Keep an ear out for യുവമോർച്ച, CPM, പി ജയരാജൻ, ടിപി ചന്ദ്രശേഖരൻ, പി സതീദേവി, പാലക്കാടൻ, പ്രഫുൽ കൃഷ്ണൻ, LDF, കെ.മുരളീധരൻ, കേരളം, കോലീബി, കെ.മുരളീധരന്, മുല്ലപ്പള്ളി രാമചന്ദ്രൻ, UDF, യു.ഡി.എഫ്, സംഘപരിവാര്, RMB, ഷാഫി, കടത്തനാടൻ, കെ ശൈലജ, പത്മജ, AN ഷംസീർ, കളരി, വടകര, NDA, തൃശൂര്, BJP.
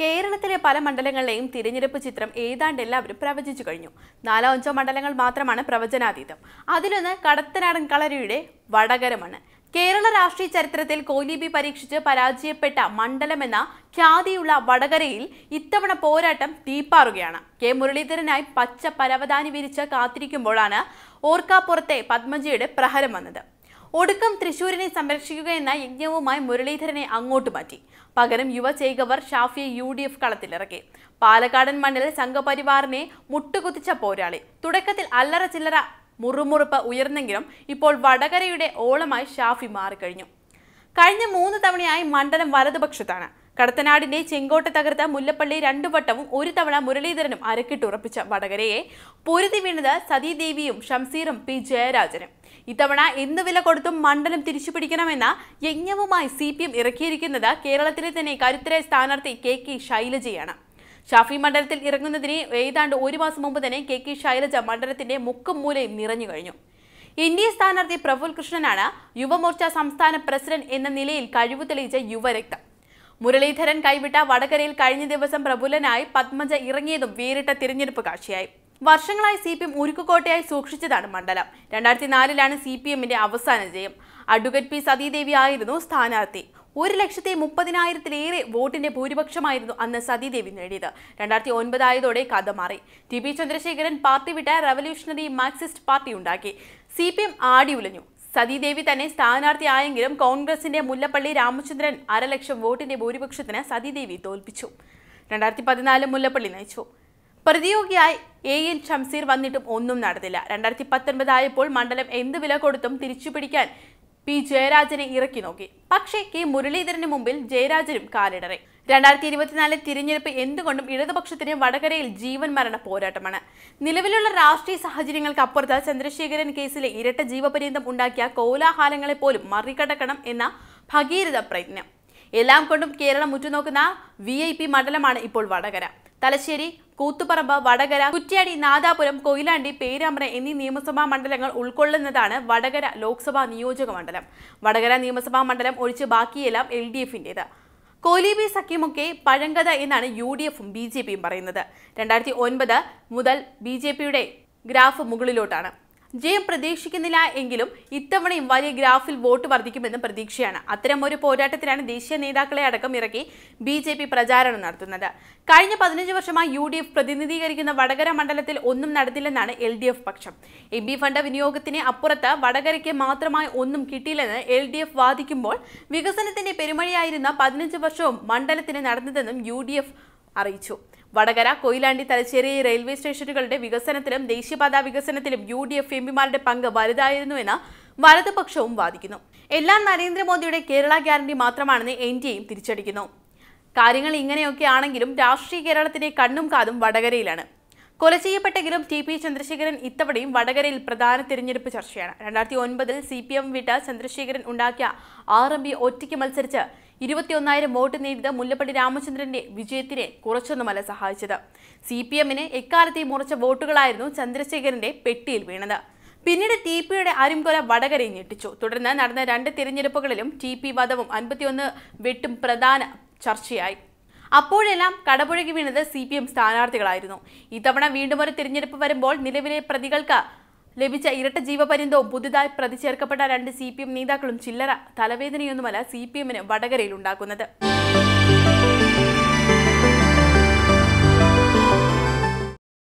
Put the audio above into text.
കേരളത്തിലെ പല മണ്ഡലങ്ങളിലെയും തിരഞ്ഞെടുപ്പ് ചിത്രം ഏതാണ്ട് എല്ലാവരും പ്രവചിച്ചു കഴിഞ്ഞു. 4-5 മണ്ഡലങ്ങൾ മാത്രമാണ് പ്രവചനാതീതം. അതിലൊന്ന് കടത്തനാടൻ കളരിയുടെ വടകരമാണ്. കേരള രാഷ്ട്രീയ ചരിത്രത്തിൽ കോലീബി പരീക്ഷിച്ച് പരാജയപ്പെട്ട മണ്ഡലമെന്ന ഖ്യാതിയുള്ള വടകരയിൽ ഇത്തവണ പോരാട്ടം തീപ്പാറുകയാണ്. കെ.മുരളീധരനായി പച്ച പരവതാനി വിരിച്ച് കാത്തിരിക്കുമ്പോഴാണ് ഓർക്കാപ്പുറത്തെ പത്മജയുടെ പ്രഹരം വന്നത്. ഒടുക്കം തൃശൂരിനെ സംരക്ഷിക്കുക എന്ന യജ്ഞവുമായി മുരളീധരനെ അങ്ങോട്ട് മാറ്റി. പകരം യുവചൈകവർ ഷാഫിയെ യു.ഡി.എഫ് കളത്തിലിറക്കി. പാലക്കാടൻ മണ്ണിൽ സംഘപരിവാറിനെ മുട്ടുകുത്തിച്ച പോരാളി. തുടക്കത്തിൽ അല്ലറ ചില്ലറ മുറുമുറുപ്പ് ഉയർന്നെങ്കിലും ഇപ്പോൾ വടകരയുടെ ഓളമായി ഷാഫി മാറിക്കഴിഞ്ഞു. കഴിഞ്ഞ 3 തവണയായി മണ്ഡലം വലതുപക്ഷത്താണ്. കടത്തനാടിന്റെ ചെങ്കോട്ട തകർത്ത മുല്ലപ്പള്ളി 2 വട്ടവും 1 തവണ മുരളീധരനും അരക്കിട്ടുറപ്പിച്ച വടകരയെ പൊരുതി വീണത് സതീദേവിയും ഷംസീറും പി ജയരാജനും. ഇത്തവണ എന്ത് വില കൊടുത്തും മണ്ഡലം തിരിച്ചുപിടിക്കണമെന്ന യജ്ഞവുമായി CPM ഇറക്കിയിരിക്കുന്നത് കേരളത്തിലെ തന്നെ കരുത്തരായ സ്ഥാനാർത്ഥി കെ ശൈലജയാണ്. ഷാഫി മണ്ഡലത്തിൽ ഇറങ്ങുന്നതിന് ഏതാണ്ട് 1 മാസം മുമ്പ് തന്നെ കെ ശൈലജ മണ്ഡലത്തിന്റെ മുക്കും മൂലയും നിറഞ്ഞു കഴിഞ്ഞു. ഇന്ത്യ സ്ഥാനാർത്ഥി പ്രഫുൽ കൃഷ്ണനാണ് യുവമോർച്ച സംസ്ഥാന പ്രസിഡന്റ് എന്ന നിലയിൽ കഴിവ് തെളിയിച്ച യുവരക്തം. മുരളീധരൻ കൈവിട്ട വടകരയിൽ കഴിഞ്ഞ ദിവസം പ്രബുലനായി പത്മജ ഇറങ്ങിയതും വേറിട്ട തിരഞ്ഞെടുപ്പ് കാഴ്ചയായി. വർഷങ്ങളായി CPM ഉരുക്കുകോട്ടയായി സൂക്ഷിച്ചതാണ് മണ്ഡലം. 2004-ലാണ് CPM-ന്റെ അവസാന ജയം. അഡ്വക്കേറ്റ് പി സതീദേവി ആയിരുന്നു സ്ഥാനാർത്ഥി. 1,30,000-ലേറെ വോട്ടിന്റെ ഭൂരിപക്ഷമായിരുന്നു അന്ന് സതീദേവി നേടിയത്. 2009 ആയതോടെ കഥ മാറി. ടിപി ചന്ദ്രശേഖരൻ പാർട്ടി വിട്ട റവല്യൂഷണറി മാർക്സിസ്റ്റ് പാർട്ടി ഉണ്ടാക്കി. CPM ആടി ഉലഞ്ഞു. സതീദേവി തന്നെ സ്ഥാനാർത്ഥിയായെങ്കിലും കോൺഗ്രസിന്റെ മുല്ലപ്പള്ളി രാമചന്ദ്രൻ 1,50,000 വോട്ടിന്റെ ഭൂരിപക്ഷത്തിന് സതീദേവി തോൽപ്പിച്ചു. 2014 മുല്ലപ്പള്ളി നയിച്ചു. പ്രതിയോഗിയായി AN ഷംസീർ വന്നിട്ടും ഒന്നും നടന്നില്ല. 2019 ആയപ്പോൾ മണ്ഡലം എന്ത് വില കൊടുത്തും തിരിച്ചുപിടിക്കാൻ പി ജയരാജനെ ഇറക്കി നോക്കി. പക്ഷേ കെ.മുരളീധരന് മുമ്പിൽ ജയരാജനും കാലിടറി. 2024 തിരഞ്ഞെടുപ്പ് എന്തുകൊണ്ടും ഇടതുപക്ഷത്തിന് വടകരയിൽ ജീവൻ മരണ പോരാട്ടമാണ്. നിലവിലുള്ള രാഷ്ട്രീയ സാഹചര്യങ്ങൾക്ക് അപ്പുറത്ത് ചന്ദ്രശേഖരൻ കേസിലെ ഇരട്ട ജീവപര്യന്തം ഉണ്ടാക്കിയ കോലാഹലങ്ങളെ പോലും മറികടക്കണം എന്ന ഭഗീരഥ പ്രയത്നം. എല്ലാം കൊണ്ടും കേരളം ഉറ്റുനോക്കുന്ന VIP മണ്ഡലമാണ് ഇപ്പോൾ വടകര. തലശ്ശേരി, കൂത്തുപറമ്പ്, വടകര, കുറ്റ്യാടി, നാദാപുരം, കൊയിലാണ്ടി, പേരാമ്പ്ര എന്നീ നിയമസഭാ മണ്ഡലങ്ങൾ ഉൾക്കൊള്ളുന്നതാണ് വടകര ലോക്സഭാ നിയോജക മണ്ഡലം. വടകര നിയമസഭാ മണ്ഡലം ഒഴിച്ച് ബാക്കിയെല്ലാം LDF-ന്റേത്. കോലീബി സഖ്യമൊക്കെ പഴങ്കഥ എന്നാണ് UDF-ഉം BJP-യും പറയുന്നത്. 2009 മുതൽ BJP-യുടെ ഗ്രാഫ് മുകളിലോട്ടാണ്. ജയം പ്രതീക്ഷിക്കുന്നില്ല എങ്കിലും ഇത്തവണയും വലിയ ഗ്രാഫിൽ വോട്ട് വർദ്ധിക്കുമെന്ന് പ്രതീക്ഷയാണ്. അത്തരം ഒരു പോരാട്ടത്തിലാണ് ദേശീയ നേതാക്കളെ അടക്കം ഇറക്കി BJP പ്രചാരണം നടത്തുന്നത്. കഴിഞ്ഞ 15 വർഷമായി UDF പ്രതിനിധീകരിക്കുന്ന വടകര മണ്ഡലത്തിൽ ഒന്നും നടത്തില്ലെന്നാണ് LDF പക്ഷം. MB ഫണ്ട് വിനിയോഗത്തിന് അപ്പുറത്ത് വടകരയ്ക്ക് മാത്രമായി ഒന്നും കിട്ടിയില്ലെന്ന് LDF വാദിക്കുമ്പോൾ വികസനത്തിന്റെ പെരുമഴയായിരുന്ന 15 വർഷവും മണ്ഡലത്തിന് നടന്നതെന്നും UDF അറിയിച്ചു. വടകര, കൊയിലാണ്ടി, തലശ്ശേരി റെയിൽവേ സ്റ്റേഷനുകളുടെ വികസനത്തിലും ദേശീയപാത വികസനത്തിലും UDF MP-മാരുടെ പങ്ക് വലുതായിരുന്നുവെന്ന് വലതുപക്ഷവും വാദിക്കുന്നു. എല്ലാം നരേന്ദ്രമോദിയുടെ കേരള ഗ്യാരണ്ടി മാത്രമാണെന്ന് NDA-യും തിരിച്ചടിക്കുന്നു. കാര്യങ്ങൾ ഇങ്ങനെയൊക്കെ ആണെങ്കിലും രാഷ്ട്രീയ കേരളത്തിന്റെ കണ്ണും കാതും വടകരയിലാണ്. കൊല ചെയ്യപ്പെട്ടെങ്കിലും TP ചന്ദ്രശേഖരൻ ഇത്തവണയും വടകരയിൽ പ്രധാന തിരഞ്ഞെടുപ്പ് ചർച്ചയാണ്. 2009 CPM വിട്ട ചന്ദ്രശേഖരൻ ഉണ്ടാക്കിയ RMB ഒറ്റയ്ക്ക് മത്സരിച്ച് 21,000 വോട്ട് നേടിയത് മുല്ലപ്പള്ളി രാമചന്ദ്രന്റെ വിജയത്തിനെ കുറച്ചൊന്നുമല്ല സഹായിച്ചത്. CPM-ന് എക്കാലത്തെയും മുറച്ച വോട്ടുകളായിരുന്നു ചന്ദ്രശേഖരന്റെ പെട്ടിയിൽ വീണത്. പിന്നീട് TP-യുടെ അരിംകൊല വടകരയെ ഞെട്ടിച്ചു. തുടർന്ന് നടന്ന 2 തിരഞ്ഞെടുപ്പുകളിലും TP വധവും 51 വെട്ടും പ്രധാന ചർച്ചയായി. അപ്പോഴെല്ലാം കടപുഴകി വീണത് CPM സ്ഥാനാർത്ഥികളായിരുന്നു. ഇത്തവണ വീണ്ടും ഒരു തിരഞ്ഞെടുപ്പ് വരുമ്പോൾ നിലവിലെ പ്രതികൾക്ക് ലഭിച്ച ഇരട്ട ജീവപര്യന്തവും പുതുതായി പ്രതി ചേർക്കപ്പെട്ട 2 CPM നേതാക്കളും ചില്ലറ തലവേദനയൊന്നുമല്ല CPM-ന് വടകരയിൽ ഉണ്ടാക്കുന്നത്.